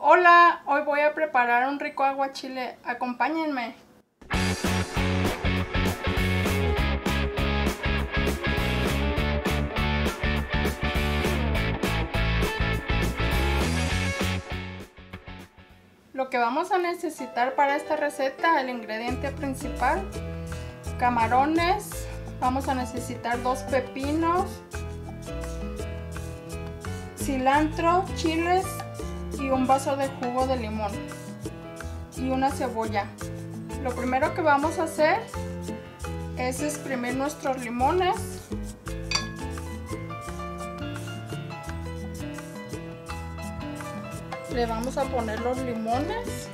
Hola, hoy voy a preparar un rico aguachile, acompáñenme. Lo que vamos a necesitar para esta receta, el ingrediente principal, camarones, vamos a necesitar 2 pepinos, cilantro, chiles y un vaso de jugo de limón y una cebolla. Lo primero que vamos a hacer es exprimir nuestros limones. Le vamos a poner los limones.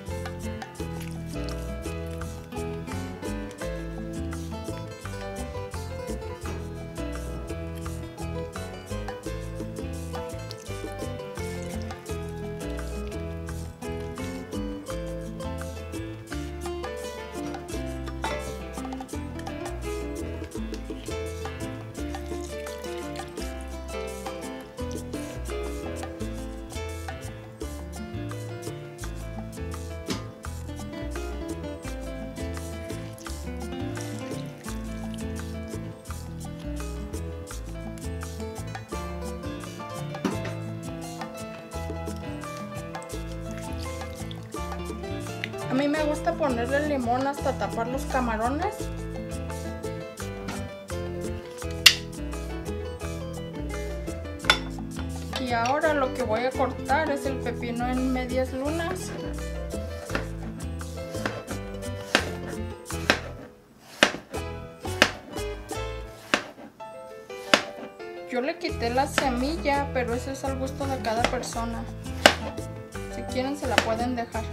A mí me gusta ponerle limón hasta tapar los camarones. Y ahora lo que voy a cortar es el pepino en medias lunas. Yo le quité la semilla, pero eso es al gusto de cada persona. Si quieren se la pueden dejar.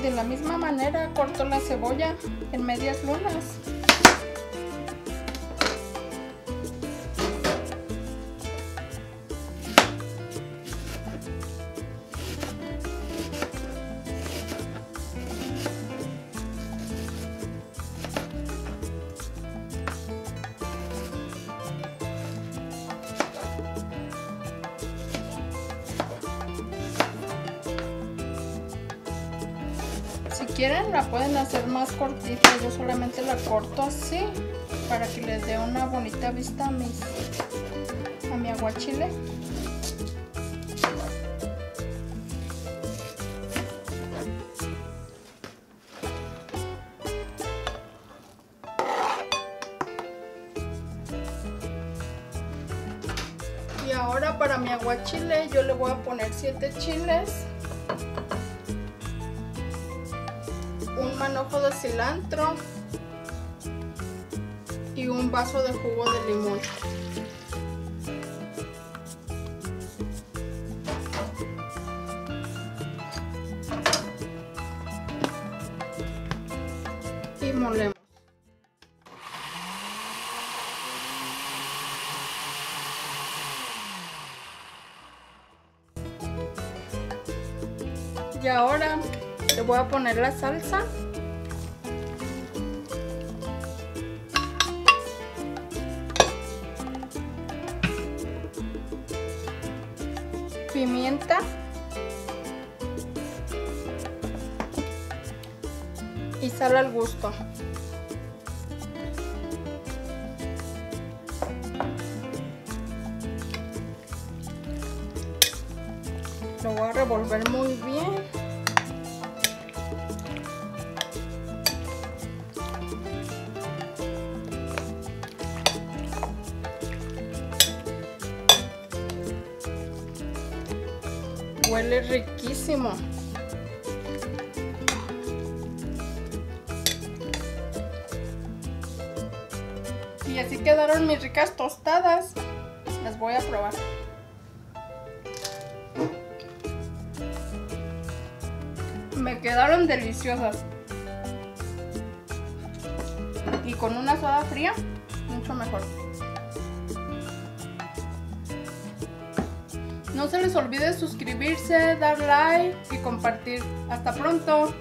De la misma manera corto la cebolla en medias lunas. Si quieren la pueden hacer más cortita, yo solamente la corto así para que les dé una bonita vista a mi aguachile. Y ahora para mi aguachile yo le voy a poner 7 chiles, un manojo de cilantro y un vaso de jugo de limón. Y molemos. Y ahora le voy a poner la salsa. Pimienta. Y sal al gusto. Lo voy a revolver muy bien. Huele riquísimo. Y así quedaron mis ricas tostadas. Las voy a probar. Me quedaron deliciosas. Y con una soda fría, mucho mejor. No se les olvide suscribirse, dar like y compartir. ¡Hasta pronto!